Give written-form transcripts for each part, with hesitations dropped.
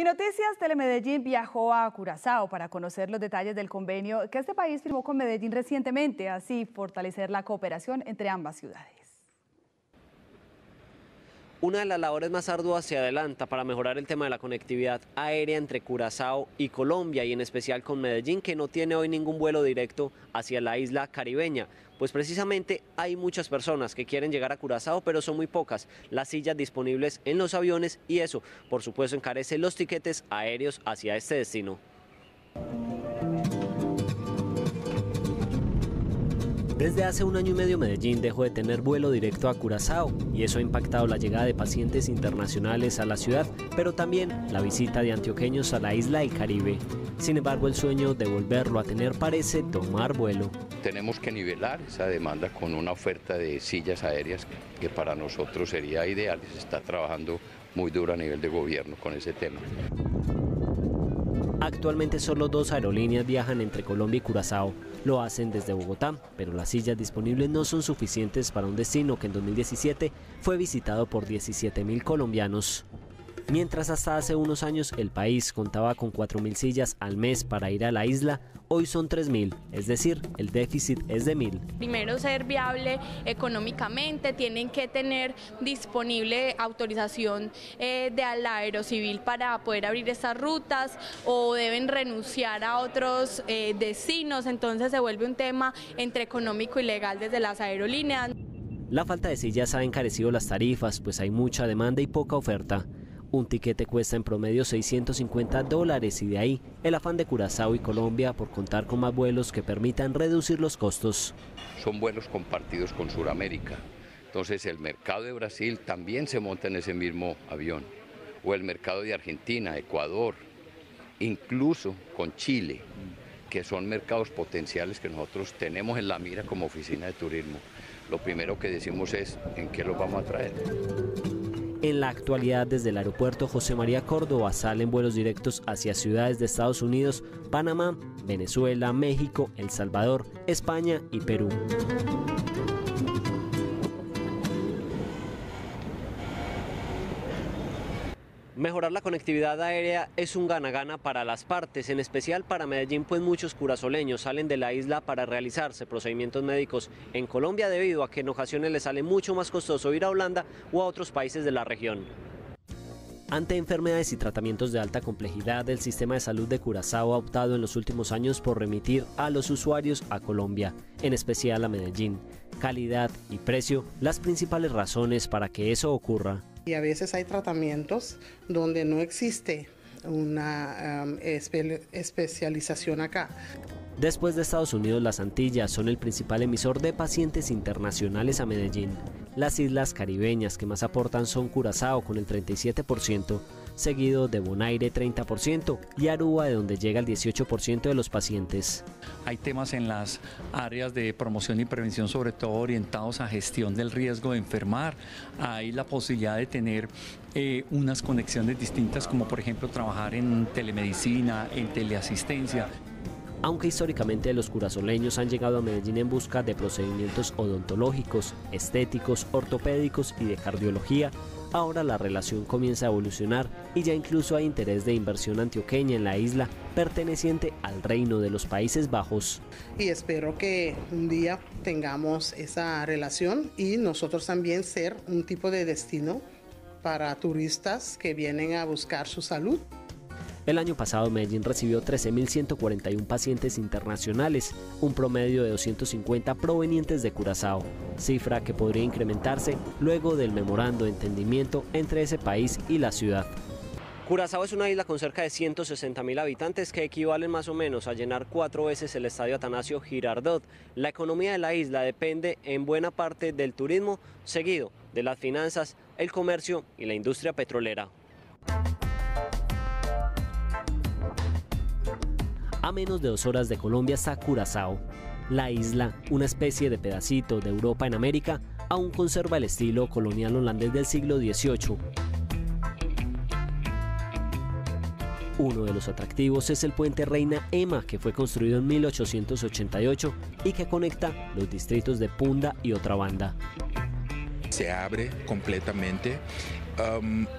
Y Noticias Telemedellín viajó a Curazao para conocer los detalles del convenio que este país firmó con Medellín recientemente, así fortalecer la cooperación entre ambas ciudades. Una de las labores más arduas se adelanta para mejorar el tema de la conectividad aérea entre Curazao y Colombia y en especial con Medellín, que no tiene hoy ningún vuelo directo hacia la isla caribeña. Pues precisamente hay muchas personas que quieren llegar a Curazao, pero son muy pocas las sillas disponibles en los aviones y eso, por supuesto, encarece los tiquetes aéreos hacia este destino. Desde hace un año y medio Medellín dejó de tener vuelo directo a Curazao y eso ha impactado la llegada de pacientes internacionales a la ciudad, pero también la visita de antioqueños a la isla del Caribe. Sin embargo, el sueño de volverlo a tener parece tomar vuelo. Tenemos que nivelar esa demanda con una oferta de sillas aéreas que para nosotros sería ideal y se está trabajando muy duro a nivel de gobierno con ese tema. Actualmente solo dos aerolíneas viajan entre Colombia y Curazao. Lo hacen desde Bogotá, pero las sillas disponibles no son suficientes para un destino que en 2017 fue visitado por 17.000 colombianos. Mientras hasta hace unos años el país contaba con 4.000 sillas al mes para ir a la isla, hoy son 3.000, es decir, el déficit es de 1.000. Primero, ser viable económicamente, tienen que tener disponible autorización de la Aerocivil para poder abrir estas rutas o deben renunciar a otros destinos, entonces se vuelve un tema entre económico y legal desde las aerolíneas. La falta de sillas ha encarecido las tarifas, pues hay mucha demanda y poca oferta. Un tiquete cuesta en promedio $650 y de ahí el afán de Curazao y Colombia por contar con más vuelos que permitan reducir los costos. Son vuelos compartidos con Sudamérica, entonces el mercado de Brasil también se monta en ese mismo avión, o el mercado de Argentina, Ecuador, incluso con Chile, que son mercados potenciales que nosotros tenemos en la mira como oficina de turismo. Lo primero que decimos es en qué los vamos a traer. En la actualidad, desde el aeropuerto José María Córdova salen vuelos directos hacia ciudades de Estados Unidos, Panamá, Venezuela, México, El Salvador, España y Perú. Mejorar la conectividad aérea es un gana-gana para las partes, en especial para Medellín, pues muchos curazoleños salen de la isla para realizarse procedimientos médicos en Colombia debido a que en ocasiones les sale mucho más costoso ir a Holanda o a otros países de la región. Ante enfermedades y tratamientos de alta complejidad, el sistema de salud de Curazao ha optado en los últimos años por remitir a los usuarios a Colombia, en especial a Medellín. Calidad y precio, las principales razones para que eso ocurra. Y a veces hay tratamientos donde no existe una especialización acá. Después de Estados Unidos, las Antillas son el principal emisor de pacientes internacionales a Medellín. Las islas caribeñas que más aportan son Curazao con el 37%, seguido de Bonaire 30% y Aruba, de donde llega el 18% de los pacientes. Hay temas en las áreas de promoción y prevención, sobre todo orientados a gestión del riesgo de enfermar. Hay la posibilidad de tener unas conexiones distintas, como por ejemplo trabajar en telemedicina, en teleasistencia. Aunque históricamente los curazoleños han llegado a Medellín en busca de procedimientos odontológicos, estéticos, ortopédicos y de cardiología, ahora la relación comienza a evolucionar y ya incluso hay interés de inversión antioqueña en la isla perteneciente al Reino de los Países Bajos. Y espero que un día tengamos esa relación y nosotros también ser un tipo de destino para turistas que vienen a buscar su salud. El año pasado Medellín recibió 13.141 pacientes internacionales, un promedio de 250 provenientes de Curazao, cifra que podría incrementarse luego del memorando de entendimiento entre ese país y la ciudad. Curazao es una isla con cerca de 160.000 habitantes que equivalen más o menos a llenar 4 veces el Estadio Atanasio Girardot. La economía de la isla depende en buena parte del turismo, seguido de las finanzas, el comercio y la industria petrolera. A menos de 2 horas de Colombia está Curazao. La isla, una especie de pedacito de Europa en América, aún conserva el estilo colonial holandés del siglo XVIII. Uno de los atractivos es el Puente Reina Emma, que fue construido en 1888 y que conecta los distritos de Punda y Otra Banda. se abre completamente.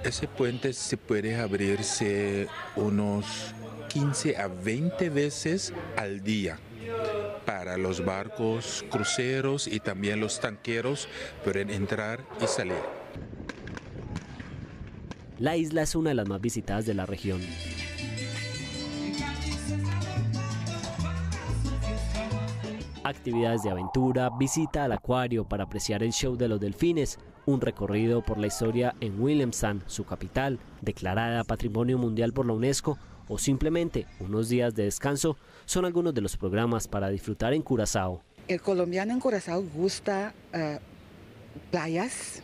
Ese puente se puede abrirse unos 15 a 20 veces al día para los barcos, cruceros y también los tanqueros pueden entrar y salir. La isla es una de las más visitadas de la región. Actividades de aventura, visita al acuario para apreciar el show de los delfines, un recorrido por la historia en Willemstad, su capital, declarada Patrimonio Mundial por la UNESCO, o simplemente unos días de descanso, son algunos de los programas para disfrutar en Curazao. El colombiano en Curazao gusta playas,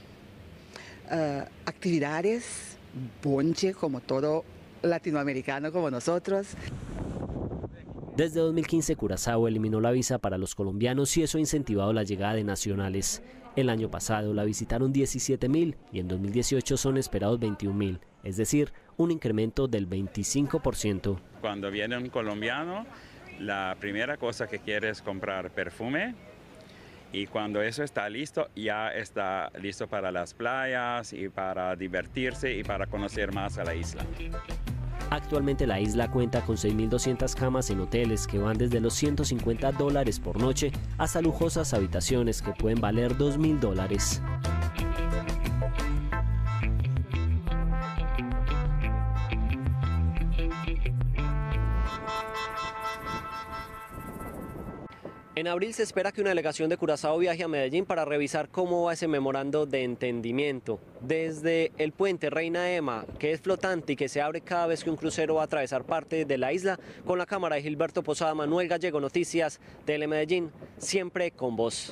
actividades, bonche como todo latinoamericano como nosotros. Desde 2015, Curazao eliminó la visa para los colombianos y eso ha incentivado la llegada de nacionales. El año pasado la visitaron 17.000 y en 2018 son esperados 21.000, es decir, un incremento del 25%. Cuando viene un colombiano, la primera cosa que quiere es comprar perfume y cuando eso está listo, ya está listo para las playas y para divertirse y para conocer más a la isla. Actualmente la isla cuenta con 6.200 camas en hoteles que van desde los $150 por noche hasta lujosas habitaciones que pueden valer $2.000. En abril se espera que una delegación de Curazao viaje a Medellín para revisar cómo va ese memorando de entendimiento. Desde el puente Reina Emma, que es flotante y que se abre cada vez que un crucero va a atravesar parte de la isla, con la cámara de Gilberto Posada, Manuel Gallego, Noticias Telemedellín, siempre con vos.